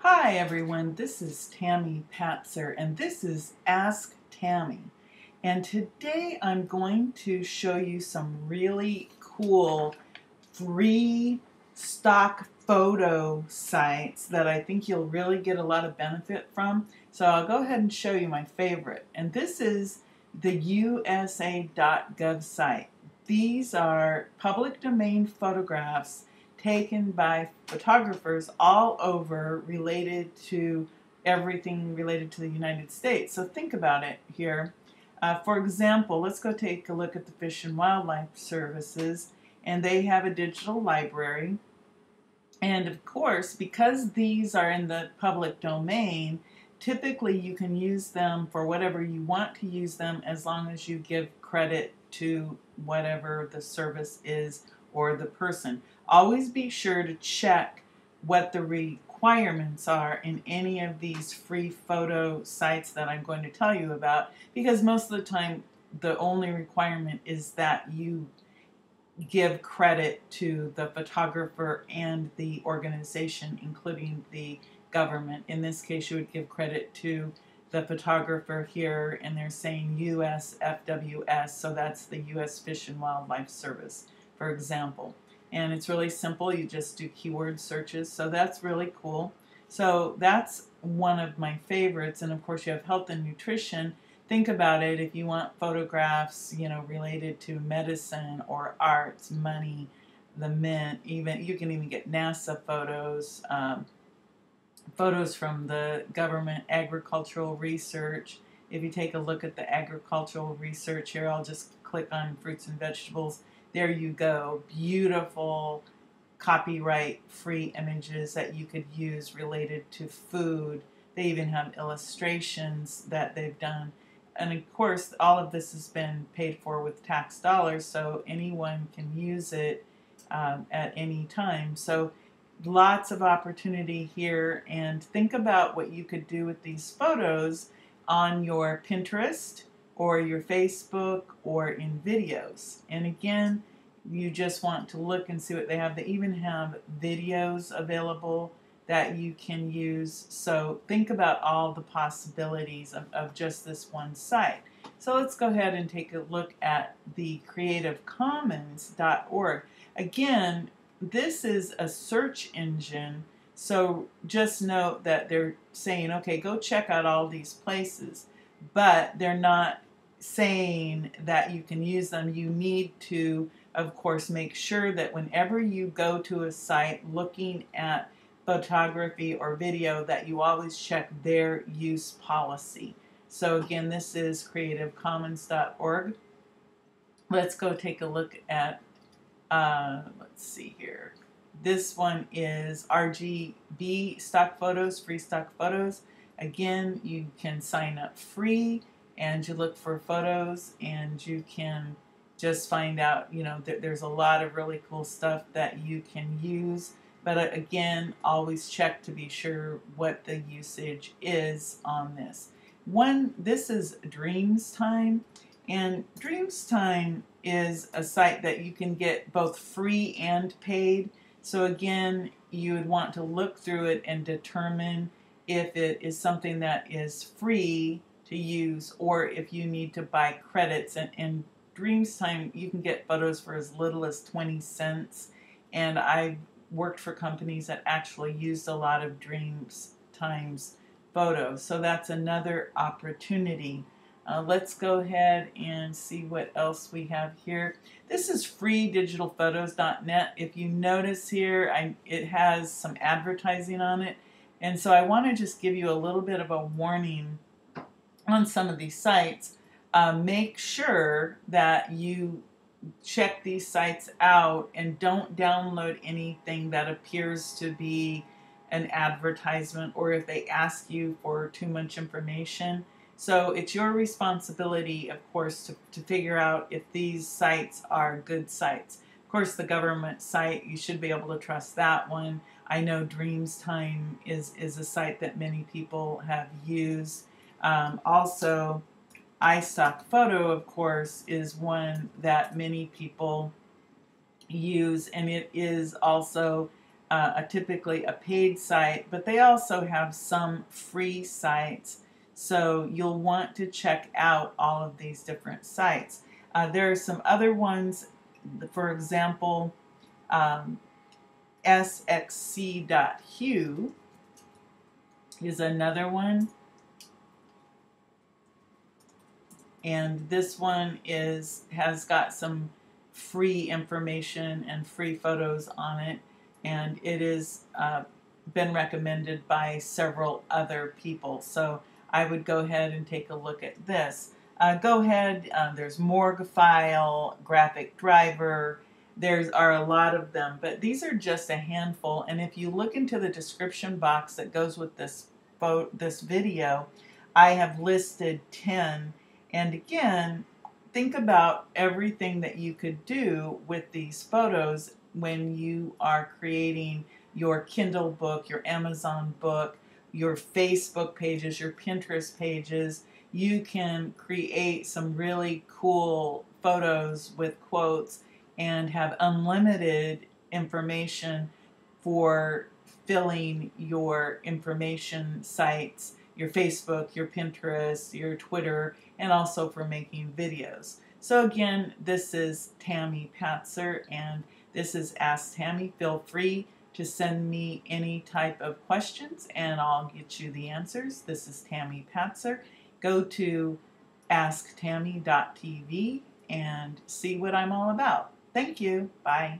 Hi everyone, this is Tami Patzer and this is Ask Tami, and today I'm going to show you some really cool free stock photo sites that I think you'll really get a lot of benefit from. So I'll go ahead and show you my favorite, and this is the USA.gov site. These are public domain photographs taken by photographers all over related to everything related to the United States. So think about it here. For example, let's go take a look at the Fish and Wildlife Services, and they have a digital library. And of course, because these are in the public domain, typically you can use them for whatever you want to use them, as long as you give credit to whatever the service is or the person. Always be sure to check what the requirements are in any of these free photo sites that I'm going to tell you about, because most of the time the only requirement is that you give credit to the photographer and the organization, including the government. In this case, you would give credit to the photographer here, and they're saying USFWS, so that's the U.S. Fish and Wildlife Service, for example. And it's really simple, you just do keyword searches, so that's really cool. So that's one of my favorites. And of course you have health and nutrition. Think about it, if you want photographs, you know, related to medicine or arts, money, the mint, even you can even get NASA photos, photos from the government, agricultural research. If you take a look at the agricultural research here, I'll just click on fruits and vegetables. There you go, beautiful copyright-free images that you could use related to food. They even have illustrations that they've done. And of course, all of this has been paid for with tax dollars, so anyone can use it at any time. So lots of opportunity here, and think about what you could do with these photos on your Pinterest or your Facebook or in videos. And again, you just want to look and see what they have. They even have videos available that you can use. So think about all the possibilities of just this one site. So let's go ahead and take a look at the creativecommons.org. Again, this is a search engine, so just note that they're saying, okay, go check out all these places, but they're not saying that you can use them. You need to, of course, make sure that whenever you go to a site looking at photography or video, that you always check their use policy. So again, this is creativecommons.org. Let's go take a look at, let's see here. This one is RGB stock photos, free stock photos. Again, you can sign up free, and you look for photos, and you can just find out, you know, there's a lot of really cool stuff that you can use. But again, always check to be sure what the usage is on this. This is Dreamstime, and Dreamstime is a site that you can get both free and paid. So again, you would want to look through it and determine if it is something that is free to use or if you need to buy credits. And in Dreamstime, you can get photos for as little as 20 cents. And I've worked for companies that actually used a lot of Dreamstime's photos. So that's another opportunity. Let's go ahead and see what else we have here. This is freedigitalphotos.net. If you notice here, it has some advertising on it. And so I want to just give you a little bit of a warning on some of these sites. Make sure that you check these sites out and don't download anything that appears to be an advertisement, or if they ask you for too much information. So it's your responsibility, of course, to figure out if these sites are good sites. Of course, the government site, you should be able to trust that one. I know Dreamstime is a site that many people have used. Also, iStock Photo, of course, is one that many people use, and it is also typically a paid site, but they also have some free sites, so you'll want to check out all of these different sites. There are some other ones, for example, sxc.hu is another one, and this one has got some free information and free photos on it, and it is been recommended by several other people. So I would go ahead and take a look at this. There's Morgfile, Graphic Driver, there are a lot of them, but these are just a handful. And if you look into the description box that goes with this video, I have listed 10. And again, think about everything that you could do with these photos when you are creating your Kindle book, your Amazon book, your Facebook pages, your Pinterest pages. You can create some really cool photos with quotes and have unlimited information for filling your information sites, your Facebook, your Pinterest, your Twitter, and also for making videos. So again, this is Tami Patzer, and this is Ask Tami. Feel free to send me any type of questions, and I'll get you the answers. This is Tami Patzer. Go to asktami.tv and see what I'm all about. Thank you. Bye.